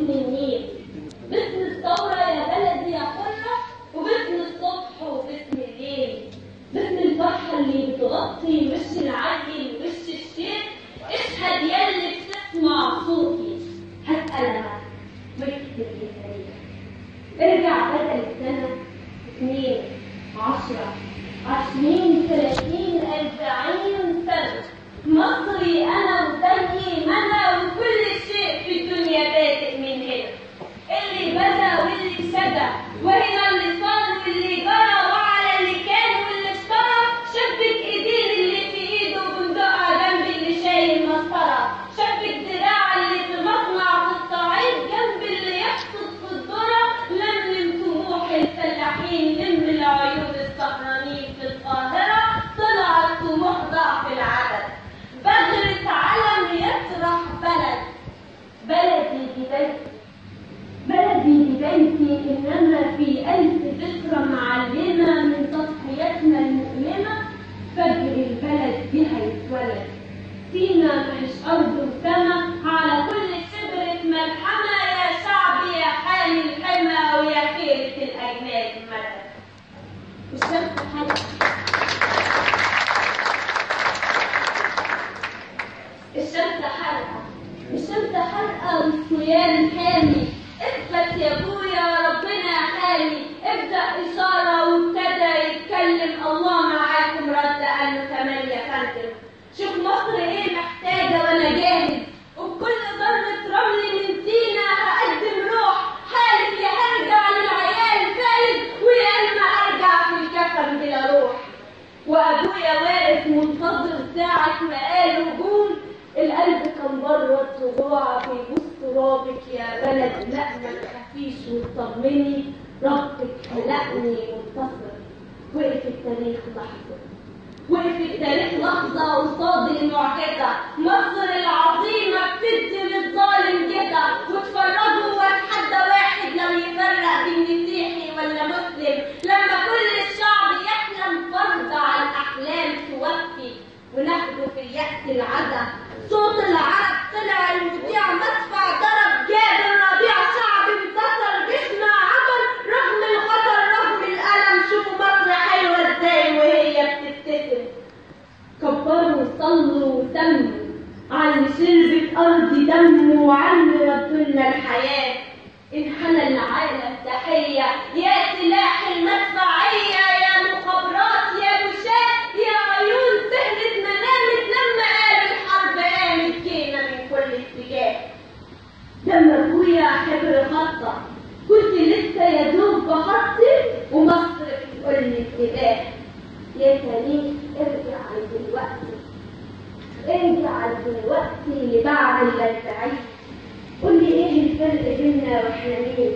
النيل. باسم الثورة يا بلدي يا حرة، وباسم الصبح وباسم الليل، باسم الفرحة اللي بتغطي وش العدل وش الشيب. اشهد ياللي بتسمع صوتي، هسأل انا واكتب لي تاريخ. ارجع بدل السنة 2، 10، 20، 30، 40 سنة، مصري انا وتاني منى، وكل شيء في الدنيا بادئ من هنا. اللي بدا واللي شبع، وهنا اللي صار واللي جرى، وعلى اللي كان واللي اشترى. شبك ايديه اللي في ايده بندقها جنب اللي شايل مسطره، شبك ذراع اللي في مصنع في الصعيد جنب اللي يحصد في الذره. لملم طموح الفلاحين، لم العيون السهرانين في القاهره، طلعت طموح ضعف العدد. بغرة علم يسرح بلد، بلدي دي بيتي، بلدي دي بيتي، إنما في ألف ذكرى معلمة من تضحياتنا المؤلمة. فجر البلد بها يتولد، سينا مش أرض وسما، على كل شبرة ملحمة. يا شعبي يا حامي الحمى، ويا خيرة الأجناد المدد. والشمس حلوة، الشمس حرقة، الشمس حرقة والصيام حامي. اثبت يا ابويا ربنا حامي، ابدأ إشارة وابتدى يتكلم. الله معاكم رد، قالوا كمان يا فندم. شوف مصر ايه محتاجة وأنا جاهز، وبكل ذرة رمل من سينا هقدم روح. حالف يا هرجع للعيال فارس، ويا إما أرجع في الكفن بلا روح. وأبويا واقف منتظر ساعة ما قال هجوم، القلب كان بره الرجوع بيبوس ترابك يا بلد. لا ما تخافيش وطمني، ربك خلقني منتصر. وقف التاريخ لحظه، وقف التاريخ لحظه قصاد المعجزه. مصر العظيمه بتدي للظالم كده، واتفرجوا واتحدى واحد لو يفرق بين مسيحي ولا مسلم. لما كل الشعب يحلم فرض على الاحلام توفي، ونهدف اليأس العزا. صوت العرب طلع المذيع، مدفع ضرب جاب الربيع. شعب انتصر جسمه عبر رغم الخطر رغم الألم. شوفوا مصر حلوة ازاي وهي بتبتسم. كبروا وصلوا وسموا، عن شربة أرض دم وعم ربنا الحياة. انحنى العالم تحية، يا سلاح المدفعية، يا مخابرات يا مشاة، يا عيون سهلت منامت. لما قال الحرب قامت جينا من كل اتجاه. لما ابويا حبر خطة كنت لسه يا دوب بخطي، ومصر بتقول لي انتباه. يا تاريخ ارجع لدلوقتي، ارجع لدلوقتي اللي بعد اللي تعيش. قول لي ايه الفرق بينا واحنا مين؟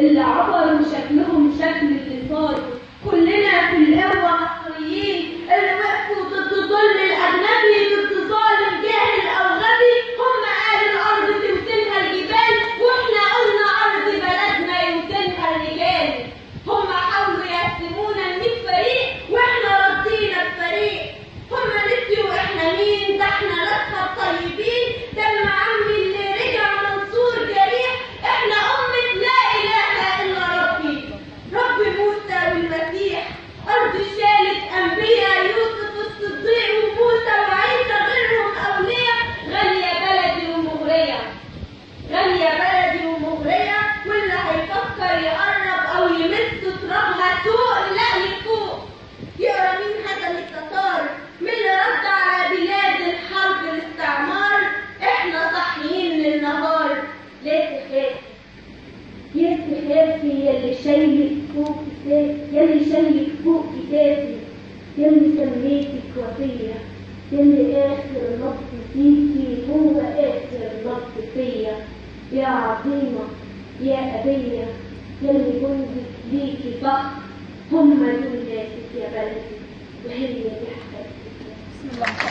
اللي عبروا شكلهم شكل اللي صار. كلنا في القوة مصريين، اللي وقفوا ضد ظلم الأجنبي، ضد ظالم جاهل أو غبي. هم قالوا الأرض تمثلها الجبال، وإحنا قلنا أرض بلدنا يمثلها الرجال. هم حاولوا يقسمونا ل100 فريق، وإحنا رضينا بفريق. هم نسيوا إحنا مين، ده إحنا لسه الطيبين. دم عمي اللي رجع منصور جريح، إحنا أمة لا إله إلا ربي، رب موسى والمسيح. أرض شالت أنبياء، يوسف الصديق وموسى وعيسى، غيرهم أولياء. غالية بلدي ومغرية، غالية بلدي ومغرية. واللي هيفكر يقرب أو يمس ترابها سوء، لا يفوق يقرا مين هزم التتار، مين اللي رد على بلاد الحرب الاستعمار. إحنا صاحيين للنهار. ليه تخافي؟ يا تخافي ياللي شايلك فوق كتافي، ياللي شايلك فوق كتافي، ياللي سميتك وفية، ياللي آخر نفس فيكي هو آخر نفس فيا. يا عظيمة يا أبية، ياللي جندك ليكي بحر. هم دول ناسك يا بلدي، وهي دي حكايتك.